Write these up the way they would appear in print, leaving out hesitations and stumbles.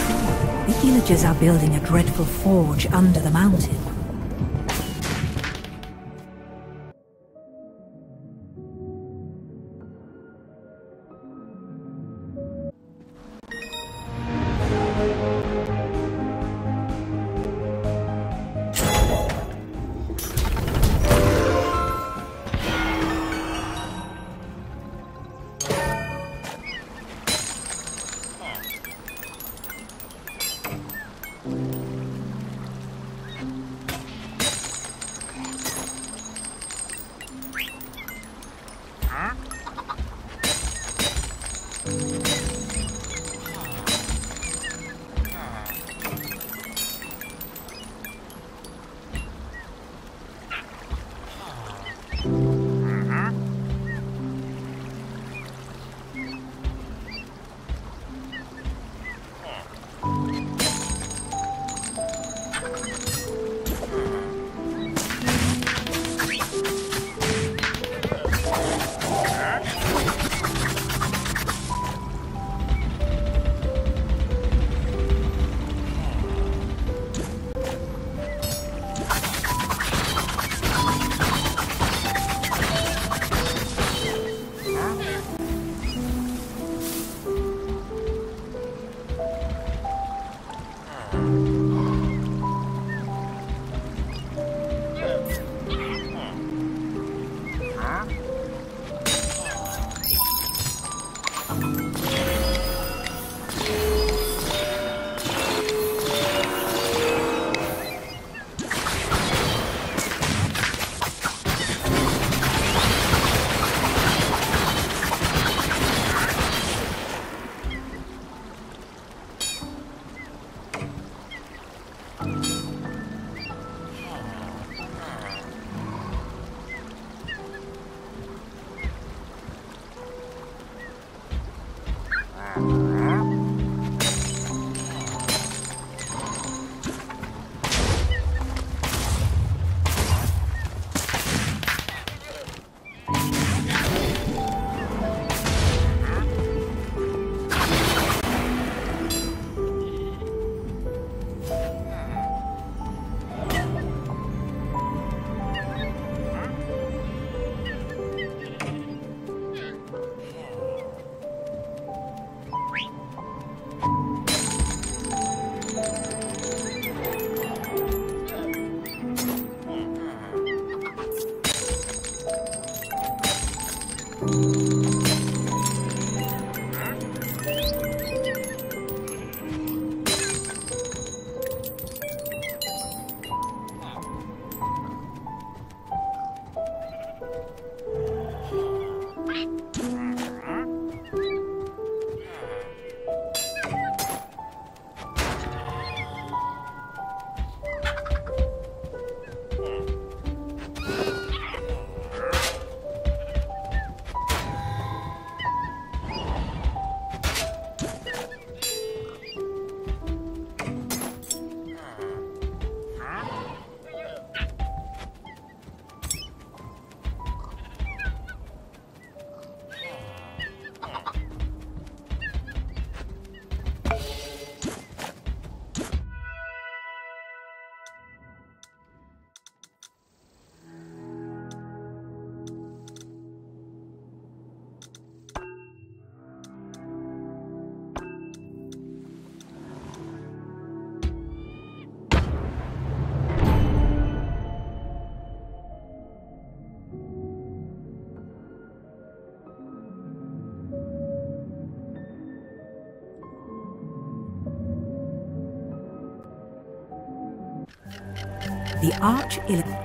The Elagers are building a dreadful forge under the mountain. The Arch-Illager.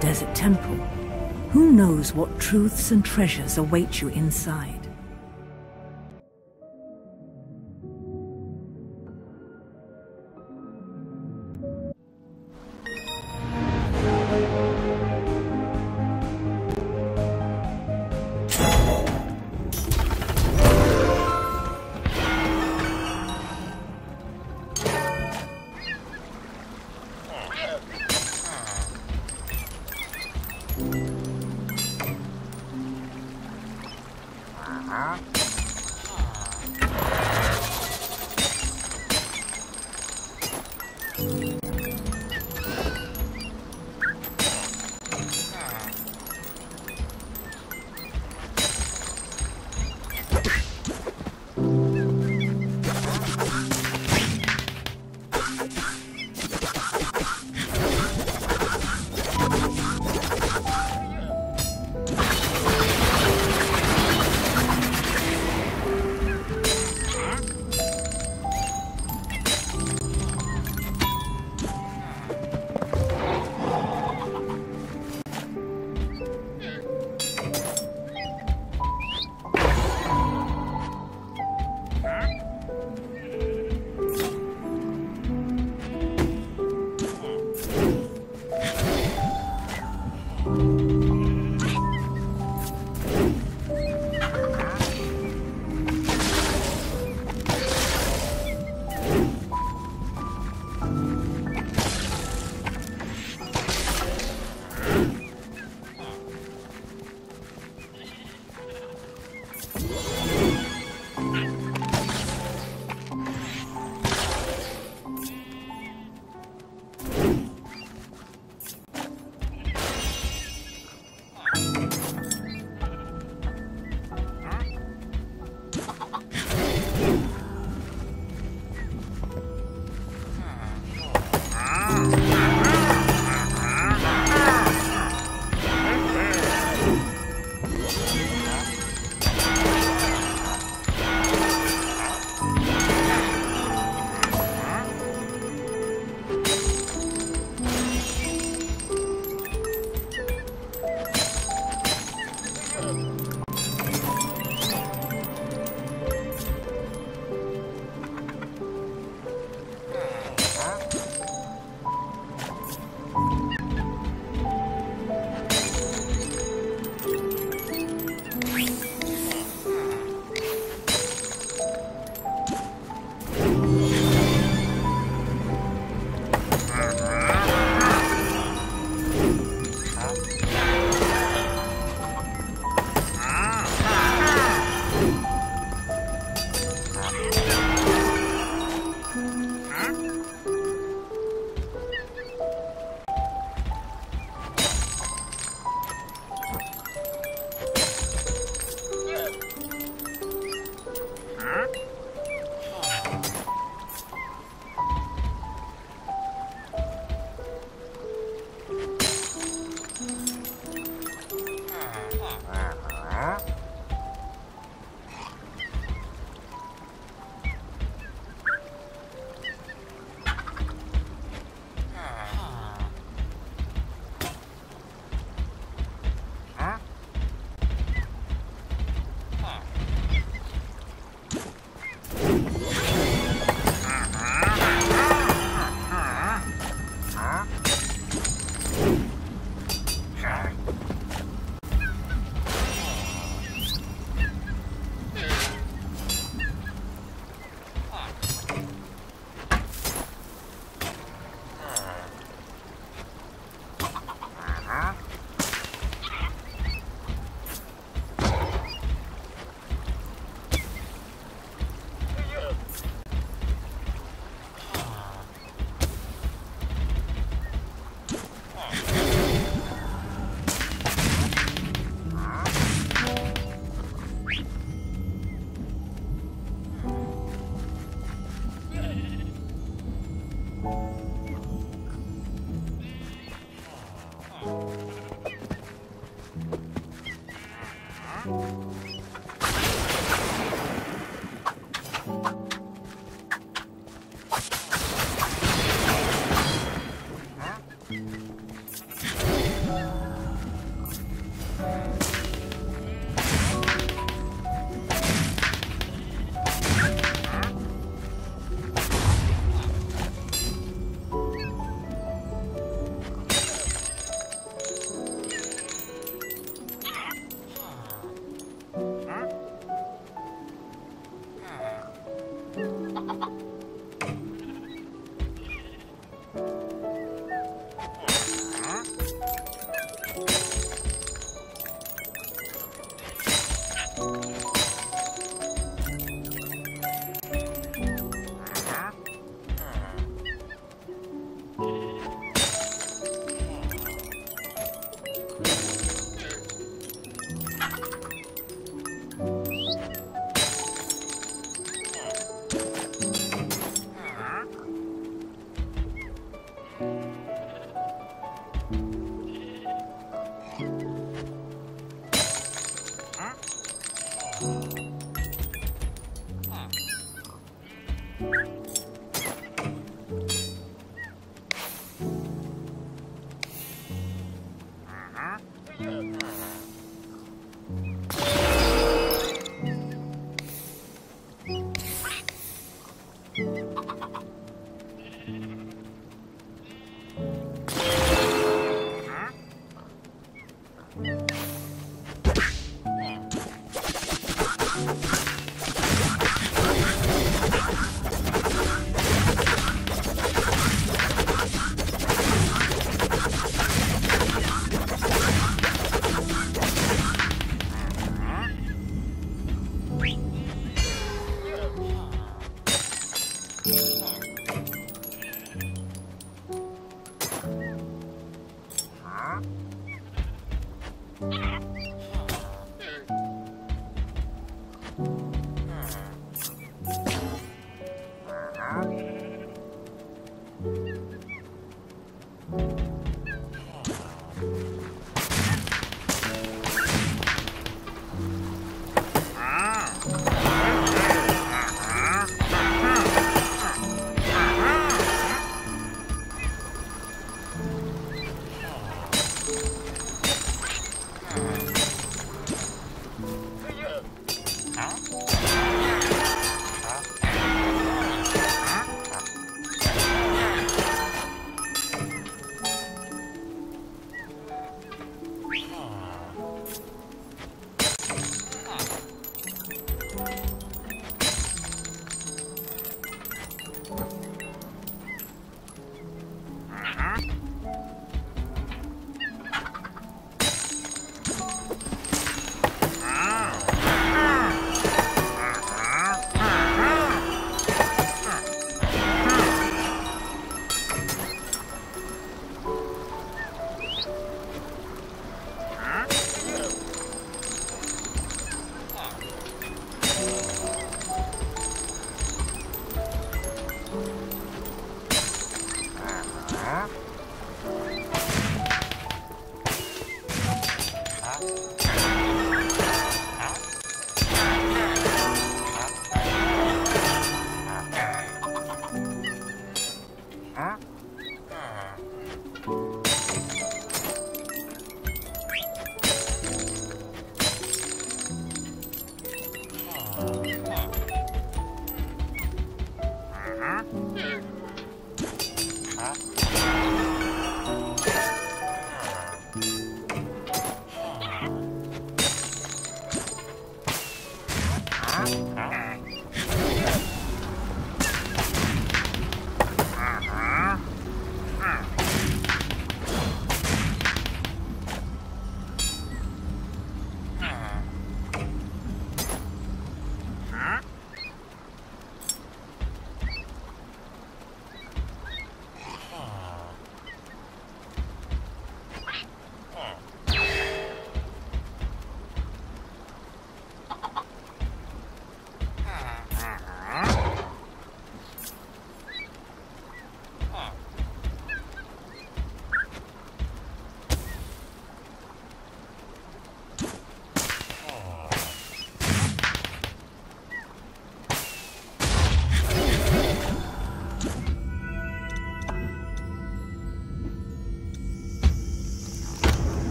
Desert temple. Who knows what truths and treasures await you inside?